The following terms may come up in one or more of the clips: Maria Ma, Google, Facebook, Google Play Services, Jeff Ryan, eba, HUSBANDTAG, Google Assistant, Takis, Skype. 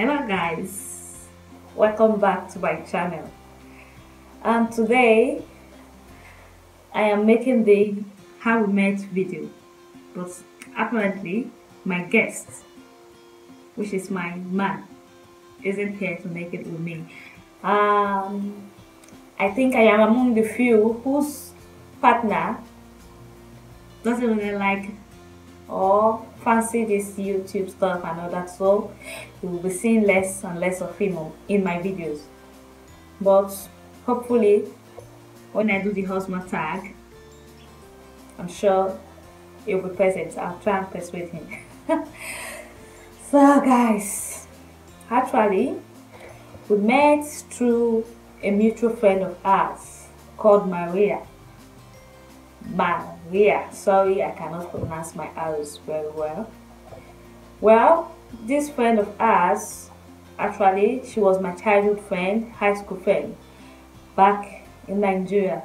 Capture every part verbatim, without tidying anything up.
Hello guys, welcome back to my channel. And today I am making the how we met video, but apparently my guest, which is my man, isn't here to make it with me. um, I think I am among the few whose partner doesn't really like or fancy this YouTube stuff and all that, so you will be seeing less and less of him in my videos. But hopefully when I do the husband tag, I'm sure he'll be present. I'll try and persuade him. So guys, actually we met through a mutual friend of ours called Maria Ma. Yeah, sorry, I cannot pronounce my R's very well. Well, this friend of ours, actually, she was my childhood friend, high school friend, back in Nigeria.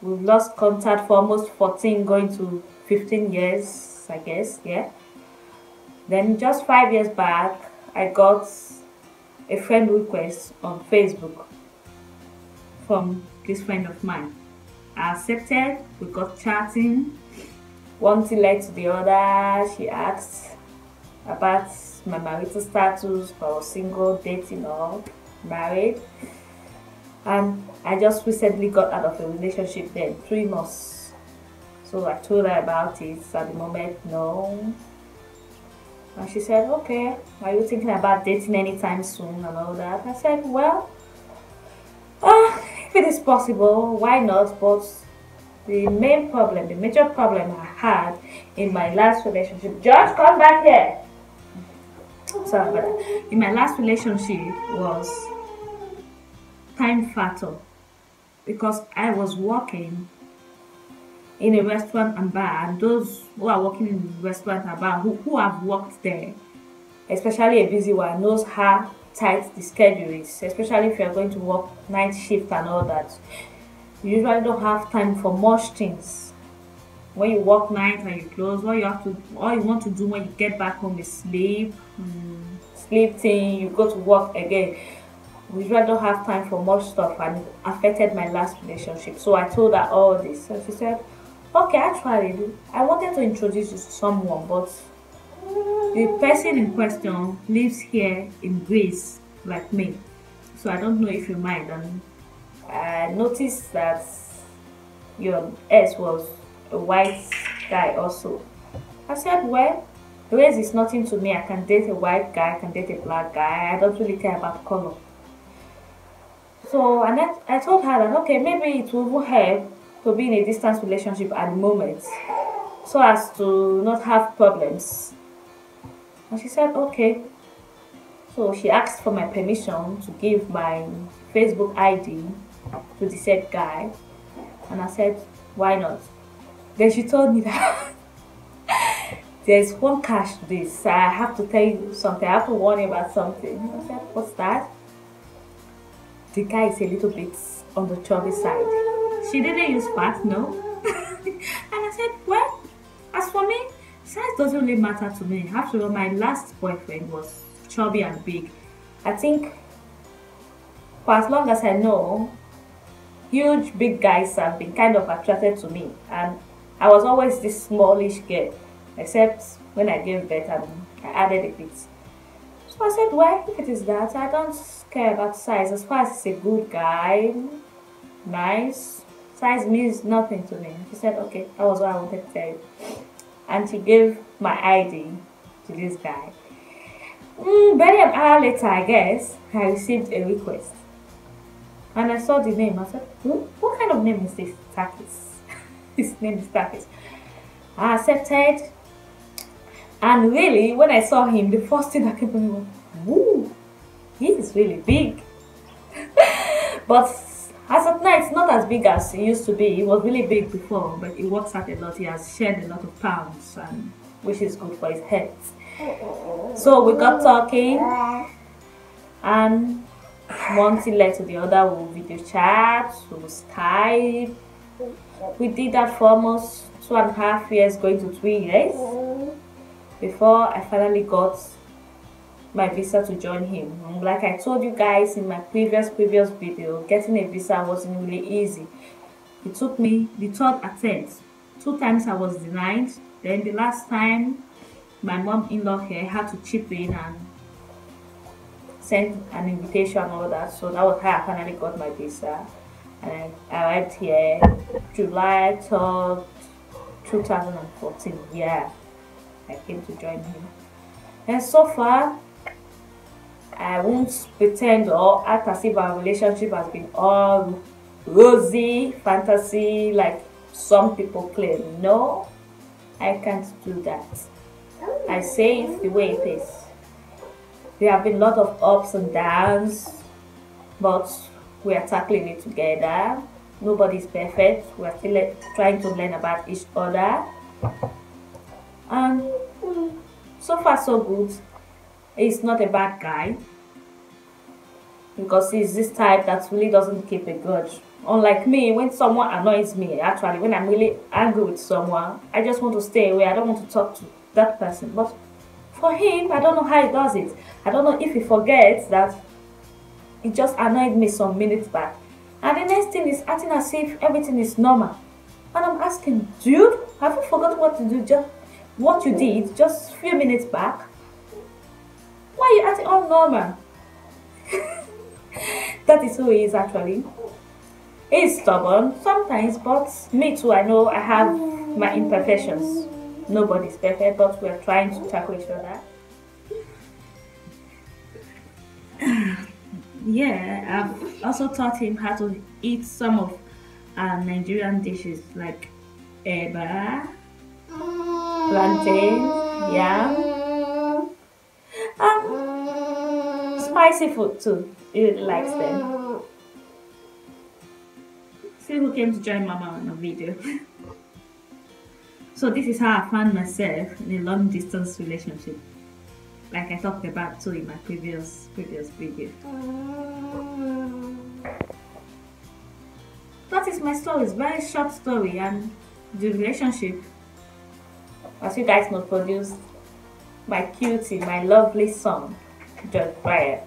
We've lost contact for almost fourteen, going to fifteen years, I guess, yeah. Then just five years back, I got a friend request on Facebook from this friend of mine. I accepted, we got chatting, one thing led to the other. She asked about my marital status, if I was single, dating or married, and I just recently got out of a relationship then, three months. So I told her about it. At the moment, no, and she said, okay, are you thinking about dating anytime soon and all that? I said, well, if it is possible, why not? But the main problem, the major problem I had in my last relationship, George, come back here. Sorry about that. In my last relationship was time factor, because I was working in a restaurant and bar, and those who are working in the restaurant and bar, who, who have worked there, especially a busy one, knows how tight the schedule is, especially if you are going to work night shift and all that. You usually don't have time for much things. When you work night and you close, all you have to, all you want to do when you get back home is sleep, mm. sleep thing. You go to work again. We usually don't have time for much stuff, and it affected my last relationship. So I told her all this, and she said, "Okay, actually, I wanted to introduce you to someone, but." The person in question lives here in Greece, like me, so I don't know if you mind. And I noticed that your ex was a white guy also. I said, well, race is nothing to me. I can date a white guy, I can date a black guy. I don't really care about color. So and I, I told her that, okay, maybe it will help to be in a distance relationship at the moment, so as to not have problems. And she said, okay. So she asked for my permission to give my Facebook I D to the said guy. And I said, why not? Then she told me that there's one catch to this. I have to tell you something. I have to warn you about something. I said, what's that? The guy is a little bit on the chubby side. She didn't use fat, no. And I said, well, as for me, size doesn't really matter to me. After all, my last boyfriend was chubby and big. I think for as long as I know, huge big guys have been kind of attracted to me, and I was always this smallish girl, except when I gave birth and I added a bit. So I said, well, if it is that, I don't care about size. As far as it's a good guy, nice, size means nothing to me. She said, okay, that was what I wanted to tell you. And she gave my I D to this guy. Mm, barely an hour later, I guess, I received a request. And I saw the name. I said, who? What kind of name is this? Takis. His name is Takis. I accepted. And really, when I saw him, the first thing that came to me was, woo, he is really big. But as of now, it's not as big as it used to be. It was really big before, but it works out a lot. He has shed a lot of pounds, and, which is good for his health. So we got talking, and one thing led to the other. We would video chat, we would Skype. We did that for almost two and a half years, going to three years, before I finally got my visa to join him. Like I told you guys in my previous previous video, getting a visa wasn't really easy. It took me the third attempt. Two times I was denied. Then the last time, my mom-in-law here had to chip in and send an invitation and all that. So that was how I finally got my visa. And I arrived here July third, two thousand fourteen. Yeah, I came to join him. And so far, I won't pretend or act as if our relationship has been all rosy, fantasy, like some people claim. No, I can't do that. I say it the way it is. There have been a lot of ups and downs, but we are tackling it together. Nobody's perfect. We are still trying to learn about each other. And so far, so good. He's not a bad guy, because he's this type that really doesn't keep a grudge. Unlike me, when someone annoys me, actually, when I'm really angry with someone, I just want to stay away. I don't want to talk to that person. But for him, I don't know how he does it. I don't know if he forgets that he just annoyed me some minutes back. And the next thing is acting as if everything is normal. And I'm asking, dude, have you forgotten what to do just what you did just a few minutes back? Why are you acting all normal? That is who he is actually. He's stubborn sometimes, but me too, I know I have my imperfections. Nobody's perfect, but we're trying to tackle each other. Yeah, I've also taught him how to eat some of uh, Nigerian dishes like eba, plantain, yam, and spicy food too. He likes them. See who came to join Mama on a video. So this is how I found myself in a long distance relationship, like I talked about too in my previous previous video. That is my story. It's a very short story, and the relationship, as you guys know, produced my cutie, my lovely son, Jeff Ryan.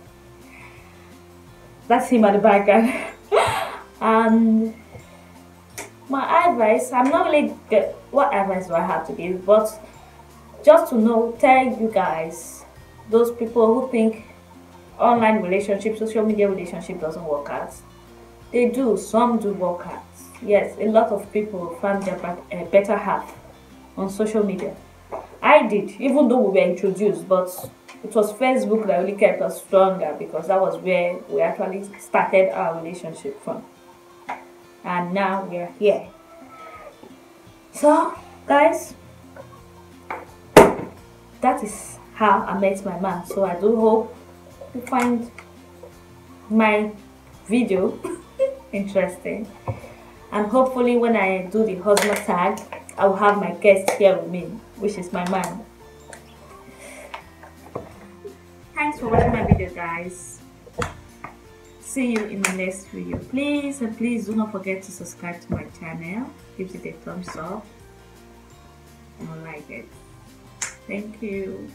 That's him at the background. And my advice, I'm not really good, what advice do I have to give, but just to know, tell you guys, those people who think online relationships, social media relationship doesn't work out. They do, some do work out. Yes, a lot of people find their back, uh, better half on social media. I did, even though we were introduced, but it was Facebook that really kept us stronger, because that was where we actually started our relationship from. And now we are here. So, guys, that is how I met my man. So I do hope you find my video interesting, and hopefully when I do the husband tag, I will have my guest here with me, which is my man. Thanks for watching my video, guys. See you in my next video. Please and please do not forget to subscribe to my channel. Give it a thumbs up and like it. Thank you.